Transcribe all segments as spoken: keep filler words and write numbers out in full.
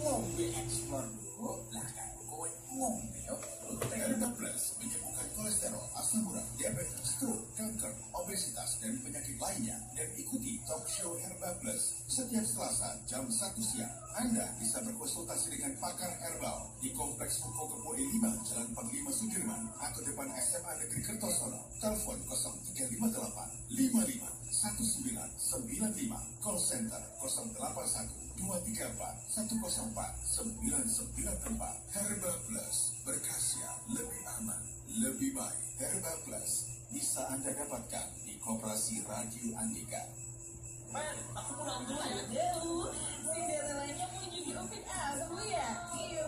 ngombe ekspor dulu, lah kalau kowe ngombe, tekan rendah plus, menyembuhkan kolesterol, asam urat, diabetes, stroke, kanker, obesitas, dan penyakit lainnya. Dan ikuti Talk Show Herbal Plus setiap Selasa jam satu siang. Anda bisa berkonsultasi dengan pakar herbal di Kompleks Huko Kepo E lima, Jalan Panglima Sudirman, atau depan S M A Negeri Kertosono. Telepon nol tiga lima delapan lima lima satu sembilan sembilan lima, call center nol delapan satu dua tiga empat satu nol empat sembilan sembilan empat. Herbal Plus, berkhasiat lebih aman, lebih baik. Herbal Plus bisa Anda dapatkan di Koperasi Radio Andika. Man, aku pulang dulu ya. Jauh, si Cinderella-nya mau jodohin aku ya. Iya,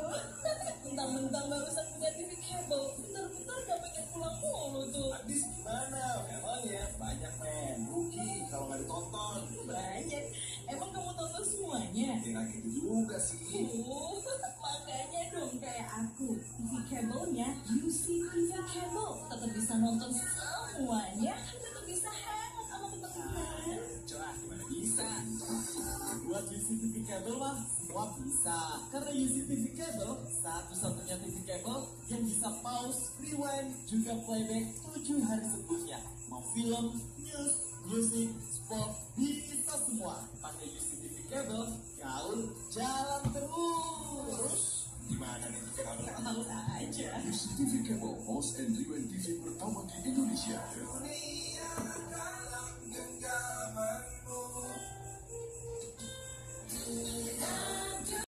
mentang-mentang barusan punya T V cable, bentar-bentar gak pengen pulang mulu tuh. Habis gimana? Memang ya, banyak men. Rugi kalau gak ditonton. Banyak. Emang kamu tonton semuanya? Ya gak gitu juga sih. Oh, makanya dong kayak aku. T V cable-nya U C T V cable. Tetap bisa nonton semuanya. Tetap bisa hangat sama teman-teman. Coba gimana bisa? Buat U C T V cable mah, semua bisa. Karena U C T V cable, satu-satunya T V cable yang bisa pause, rewind, juga playback tujuh hari sebelumnya. Mau film, news, music, sport, bisa semua. Pakai U C T V cable, gaul jalan terus. Terus? Gimana nih kabel? Tahu aja. U C T V cable host and rewind T V pertama di Indonesia. Ria.